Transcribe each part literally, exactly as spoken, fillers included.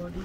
for the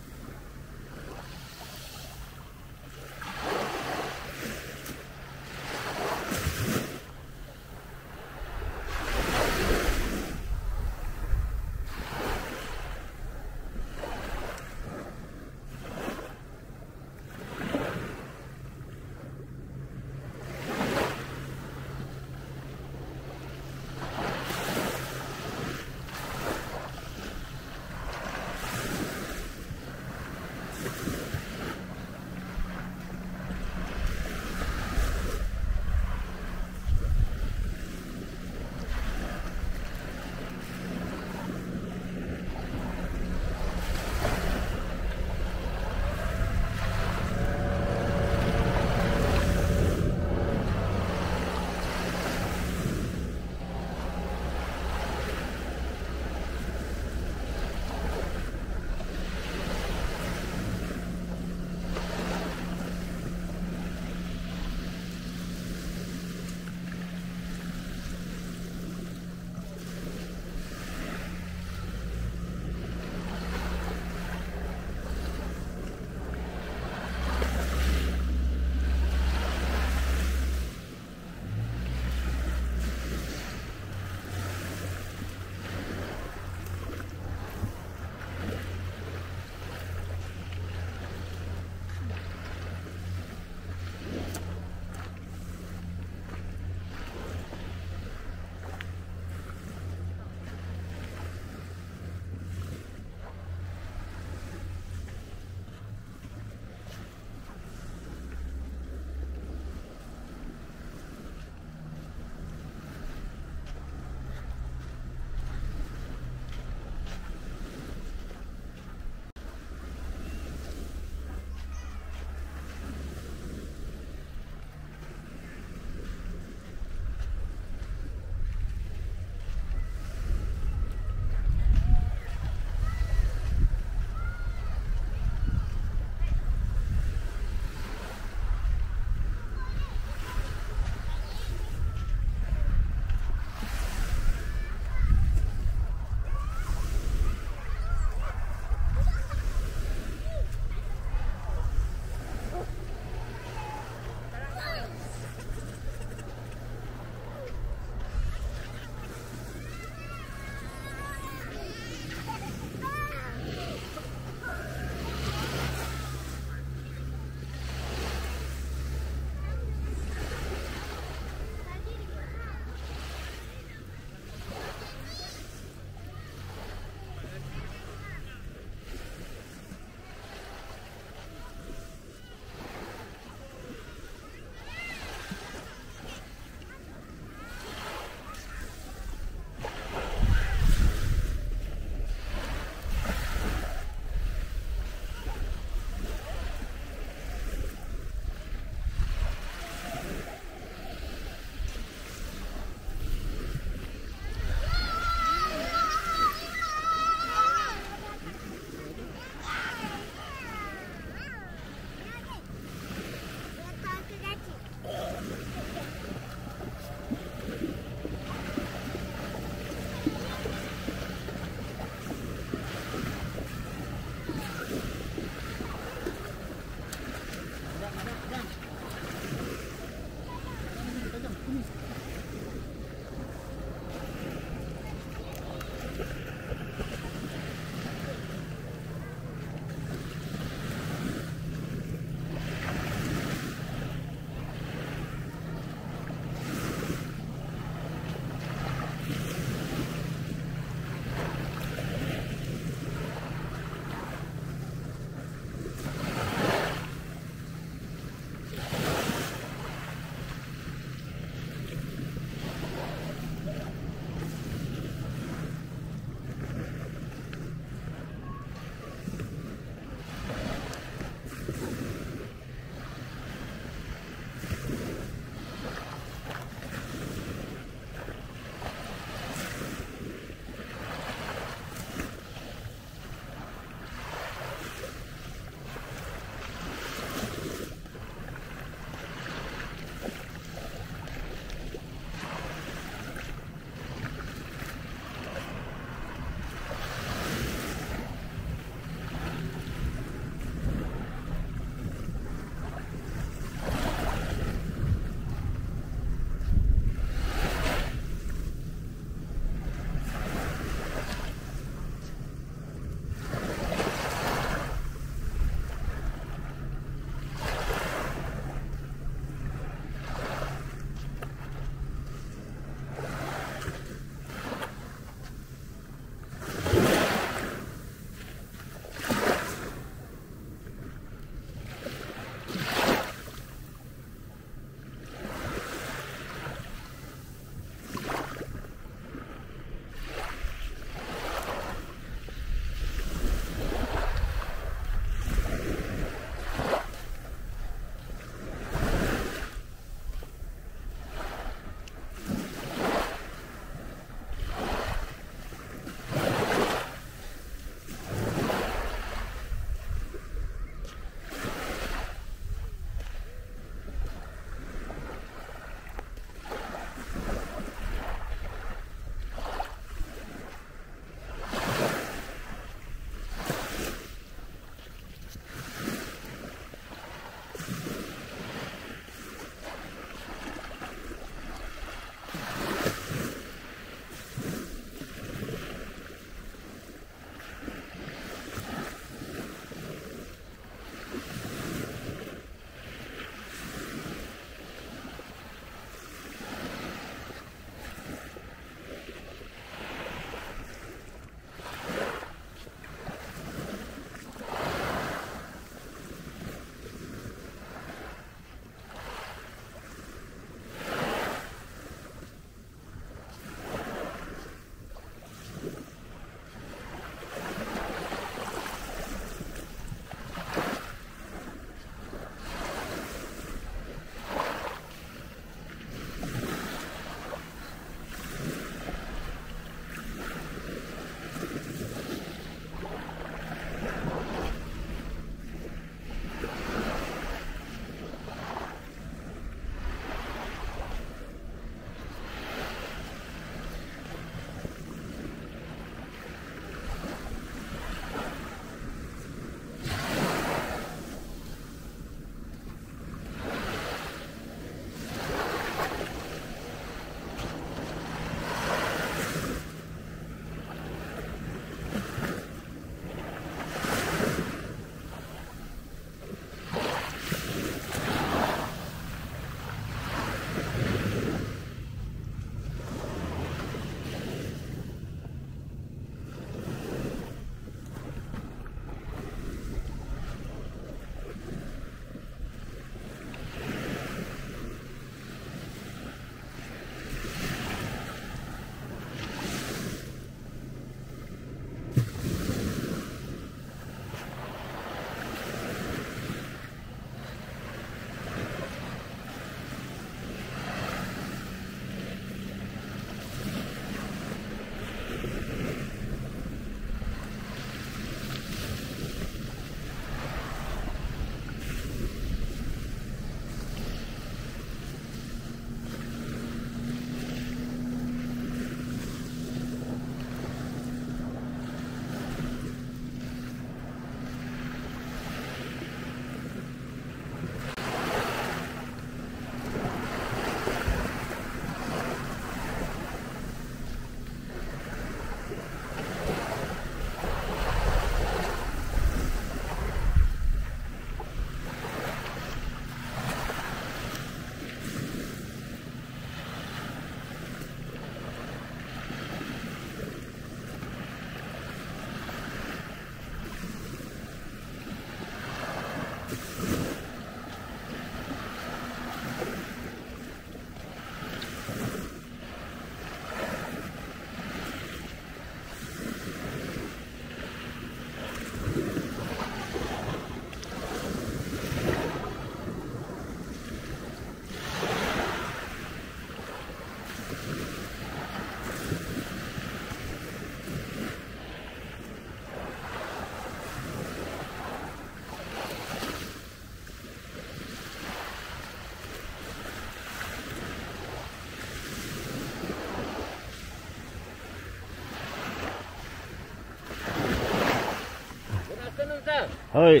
Hi.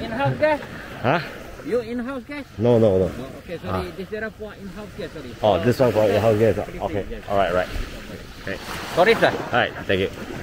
In-house gas? Huh? You in-house gas? No, no, no. Oh, okay, sorry. Ah. This is for in-house gas, sorry. Oh, this one for in-house gas. Okay. All right, right. Okay. Sorry, sir. All right, thank you.